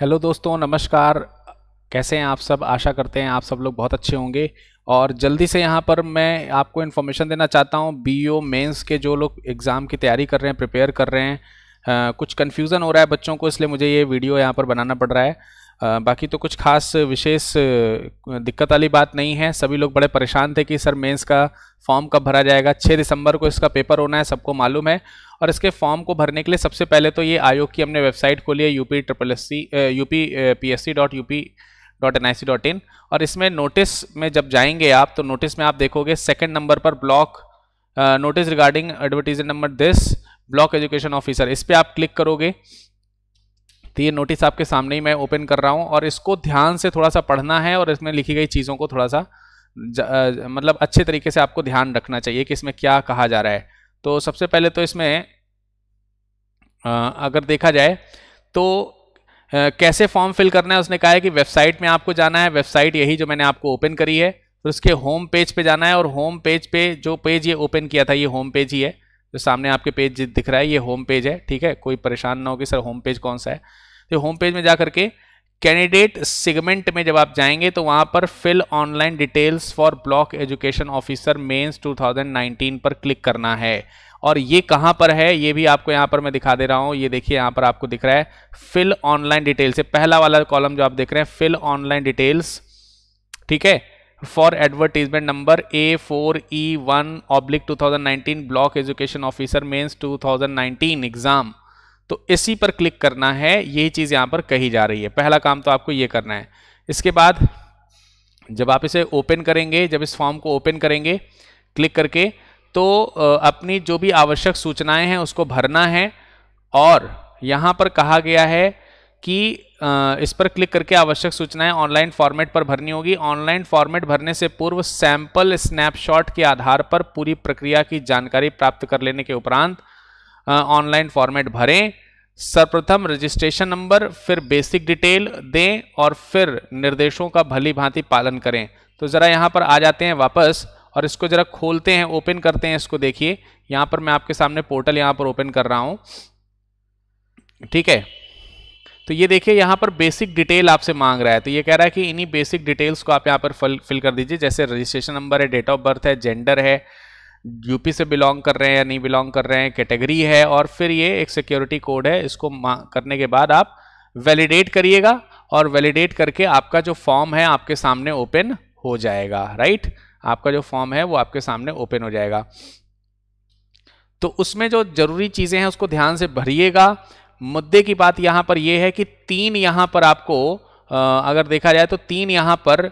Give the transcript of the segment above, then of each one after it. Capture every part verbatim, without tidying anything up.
Hello दोस्तों, नमस्कार। कैसे हैं आप सब? आशा करते हैं आप सब लोग बहुत अच्छे होंगे। और जल्दी से यहाँ पर मैं आपको इन्फॉर्मेशन देना चाहता हूँ, बीईओ मेंस के जो लोग एग्ज़ाम की तैयारी कर रहे हैं, प्रिपेयर कर रहे हैं, आ, कुछ कन्फ्यूज़न हो रहा है बच्चों को, इसलिए मुझे ये वीडियो यहाँ पर बनाना पड़ रहा है। आ, बाकी तो कुछ खास विशेष दिक्कत वाली बात नहीं है। सभी लोग बड़े परेशान थे कि सर मेंस का फॉर्म कब भरा जाएगा। छः दिसंबर को इसका पेपर होना है, सबको मालूम है। और इसके फॉर्म को भरने के लिए सबसे पहले तो ये आयोग की हमने वेबसाइट खोली है, UP triple S C UP P S C dot UP dot N I C dot in. और इसमें नोटिस में जब जाएंगे आप, तो नोटिस में आप देखोगे सेकंड नंबर पर block notice regarding advertisement number this block education officer, इस पर आप क्लिक करोगे तो ये नोटिस आपके सामने ही मैं ओपन कर रहा हूँ। और इसको ध्यान से थोड़ा सा पढ़ना है और इसमें लिखी गई चीज़ों को थोड़ा सा मतलब अच्छे तरीके से आपको ध्यान रखना चाहिए कि इसमें क्या कहा जा रहा है। तो सबसे पहले तो इसमें आ, अगर देखा जाए तो आ, कैसे फॉर्म फिल करना है, उसने कहा है कि वेबसाइट में आपको जाना है। वेबसाइट यही जो मैंने आपको ओपन करी है, तो उसके होम पेज पे जाना है। और होम पेज पे जो पेज ये ओपन किया था, ये होम पेज ही है। जो सामने आपके पेज दिख रहा है ये होम पेज है, ठीक है। कोई परेशान ना हो कि सर होम पेज कौन सा है। तो होम पेज में जा करके कैंडिडेट सेगमेंट में जब आप जाएंगे तो वहाँ पर fill online details for block education officer mains दो हज़ार उन्नीस पर क्लिक करना है। और ये कहाँ पर है ये भी आपको यहाँ पर मैं दिखा दे रहा हूँ। ये देखिए यहाँ पर आपको दिख रहा है फिल ऑनलाइन डिटेल्स, पहला वाला कॉलम जो आप देख रहे हैं फिल ऑनलाइन डिटेल्स, ठीक है, for advertisement number A four E one oblique two thousand nineteen block education officer mains two thousand nineteen exam, तो इसी पर क्लिक करना है। यही चीज़ यहाँ पर कही जा रही है, पहला काम तो आपको ये करना है। इसके बाद जब आप इसे ओपन करेंगे, जब इस फॉर्म को ओपन करेंगे क्लिक करके, तो अपनी जो भी आवश्यक सूचनाएं हैं उसको भरना है। और यहाँ पर कहा गया है कि इस पर क्लिक करके आवश्यक सूचनाएं ऑनलाइन फॉर्मेट पर भरनी होगी। ऑनलाइन फॉर्मेट भरने से पूर्व सैंपल स्नैपशॉट के आधार पर पूरी प्रक्रिया की जानकारी प्राप्त कर लेने के उपरांत ऑनलाइन फॉर्मेट भरें। सर्वप्रथम रजिस्ट्रेशन नंबर, फिर बेसिक डिटेल दें और फिर निर्देशों का भली भांति पालन करें। तो ज़रा यहाँ पर आ जाते हैं वापस और इसको ज़रा खोलते हैं, ओपन करते हैं इसको। देखिए यहाँ पर मैं आपके सामने पोर्टल यहाँ पर ओपन कर रहा हूँ, ठीक है। तो ये देखिए यहाँ पर बेसिक डिटेल आपसे मांग रहा है, तो ये कह रहा है कि इन्हीं बेसिक डिटेल्स को आप यहाँ पर फिल फिल कर दीजिए, जैसे रजिस्ट्रेशन नंबर है, डेट ऑफ बर्थ है, जेंडर है, यूपी से बिलोंग कर रहे हैं या नहीं बिलोंग कर रहे हैं, कैटेगरी है, और फिर ये एक सिक्योरिटी कोड है। इसको करने के बाद आप वैलिडेट करिएगा और वैलिडेट करके आपका जो फॉर्म है आपके सामने ओपन हो जाएगा, राइट। आपका जो फॉर्म है वो आपके सामने ओपन हो जाएगा। तो उसमें जो जरूरी चीज़ें हैं उसको ध्यान से भरिएगा। मुद्दे की बात यहाँ पर यह है कि तीन यहाँ पर आपको अगर देखा जाए तो तीन यहाँ पर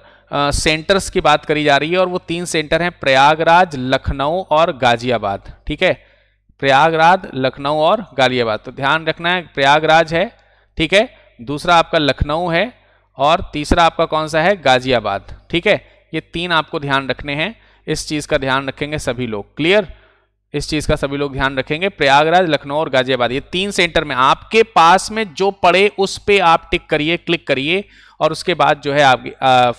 सेंटर्स की बात करी जा रही है, और वो तीन सेंटर हैं प्रयागराज, लखनऊ और गाजियाबाद, ठीक है। प्रयागराज, लखनऊ और गाजियाबाद, तो ध्यान रखना है। प्रयागराज है, ठीक है, दूसरा आपका लखनऊ है और तीसरा आपका कौन सा है, गाजियाबाद, ठीक है। ये तीन आपको ध्यान रखने हैं, इस चीज़ का ध्यान रखेंगे सभी लोग, क्लियर। इस चीज़ का सभी लोग ध्यान रखेंगे, प्रयागराज, लखनऊ और गाजियाबाद, ये तीन सेंटर में आपके पास में जो पड़े उस पे आप टिक करिए, क्लिक करिए, और उसके बाद जो है आप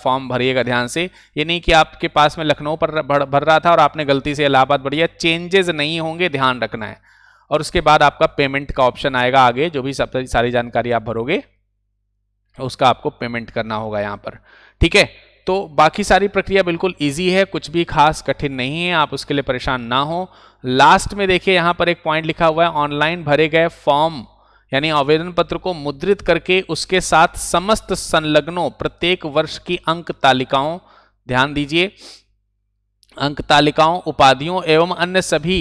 फॉर्म भरिएगा ध्यान से। ये नहीं कि आपके पास में लखनऊ पर भर, भर रहा था और आपने गलती से इलाहाबाद भरिया, चेंजेस नहीं होंगे, ध्यान रखना है। और उसके बाद आपका पेमेंट का ऑप्शन आएगा आगे, जो भी सब सारी जानकारी आप भरोगे उसका आपको पेमेंट करना होगा यहाँ पर, ठीक है। तो बाकी सारी प्रक्रिया बिल्कुल ईजी है, कुछ भी खास कठिन नहीं है, आप उसके लिए परेशान ना हो। लास्ट में देखिए यहाँ पर एक पॉइंट लिखा हुआ है, ऑनलाइन भरे गए फॉर्म यानी आवेदन पत्र को मुद्रित करके उसके साथ समस्त संलग्नों प्रत्येक वर्ष की अंक तालिकाओं, ध्यान दीजिए, अंक तालिकाओं, उपाधियों एवं अन्य सभी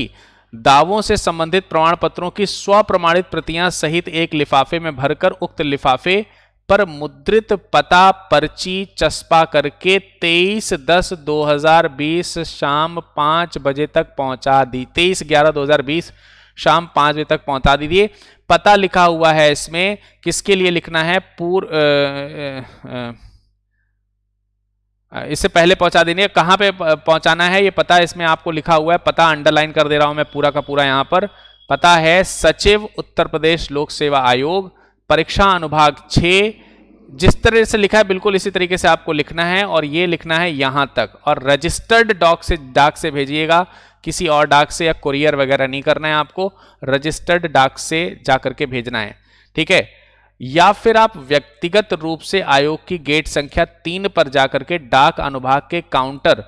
दावों से संबंधित प्रमाण पत्रों की स्व प्रमाणित प्रतियां सहित एक लिफाफे में भरकर उक्त लिफाफे पर मुद्रित पता पर्ची चस्पा करके तेईस दस दो हज़ार बीस शाम पाँच बजे तक पहुंचा दी तेईस ग्यारह दो हज़ार बीस शाम पाँच बजे तक पहुंचा दीजिए। पता लिखा हुआ है इसमें, किसके लिए लिखना है, पूर्व इससे पहले पहुंचा देने, कहाँ पे पहुंचाना है ये पता इसमें आपको लिखा हुआ है। पता अंडरलाइन कर दे रहा हूं मैं पूरा का पूरा यहाँ पर। पता है सचिव उत्तर प्रदेश लोक सेवा आयोग, परीक्षा अनुभाग छः, जिस तरह से लिखा है बिल्कुल इसी तरीके से आपको लिखना है, और ये लिखना है यहाँ तक। और रजिस्टर्ड डाक से डाक से भेजिएगा, किसी और डाक से या कुरियर वगैरह नहीं करना है आपको, रजिस्टर्ड डाक से जा करके भेजना है, ठीक है। या फिर आप व्यक्तिगत रूप से आयोग की गेट संख्या तीन पर जाकर के डाक अनुभाग के काउंटर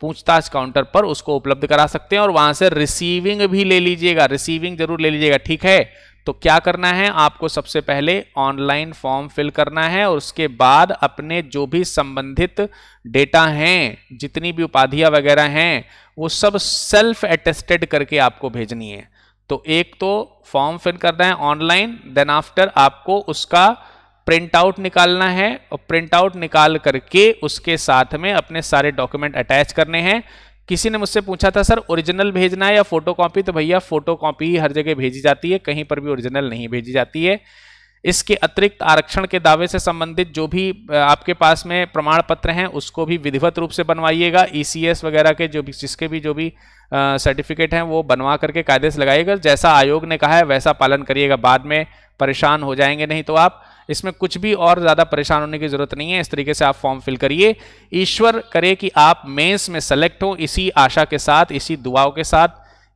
पूछताछ काउंटर पर उसको उपलब्ध करा सकते हैं और वहां से रिसीविंग भी ले लीजिएगा, रिसीविंग जरूर ले लीजिएगा। ठीक है, तो क्या करना है आपको, सबसे पहले ऑनलाइन फॉर्म फिल करना है और उसके बाद अपने जो भी संबंधित डेटा हैं, जितनी भी उपाधियां वगैरह हैं, वो सब सेल्फ अटेस्टेड करके आपको भेजनी है। तो एक तो फॉर्म फिल करना है ऑनलाइन, देन आफ्टर आपको उसका प्रिंट आउट निकालना है और प्रिंट आउट निकाल करके उसके साथ में अपने सारे डॉक्यूमेंट अटैच करने हैं। किसी ने मुझसे पूछा था सर ओरिजिनल भेजना है या फोटोकॉपी, तो भैया फोटोकॉपी ही हर जगह भेजी जाती है, कहीं पर भी ओरिजिनल नहीं भेजी जाती है। इसके अतिरिक्त आरक्षण के दावे से संबंधित जो भी आपके पास में प्रमाण पत्र हैं उसको भी विधिवत रूप से बनवाइएगा। ईसीएस वगैरह के जो भी जिसके भी जो भी सर्टिफिकेट हैं वो बनवा करके कायदे से लगाइएगा। जैसा आयोग ने कहा है वैसा पालन करिएगा, बाद में परेशान हो जाएंगे नहीं तो आप। इसमें कुछ भी और ज़्यादा परेशान होने की ज़रूरत नहीं है, इस तरीके से आप फॉर्म फिल करिए। ईश्वर करे कि आप मेंस में सेलेक्ट हो, इसी आशा के साथ, इसी दुआओं के साथ,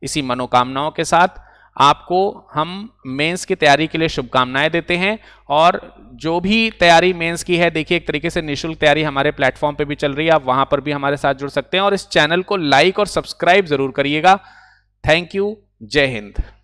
इसी मनोकामनाओं के साथ आपको हम मेंस की तैयारी के लिए शुभकामनाएं देते हैं। और जो भी तैयारी मेंस की है, देखिए एक तरीके से निःशुल्क तैयारी हमारे प्लेटफॉर्म पे भी चल रही है, आप वहाँ पर भी हमारे साथ जुड़ सकते हैं। और इस चैनल को लाइक और सब्सक्राइब ज़रूर करिएगा। थैंक यू, जय हिंद।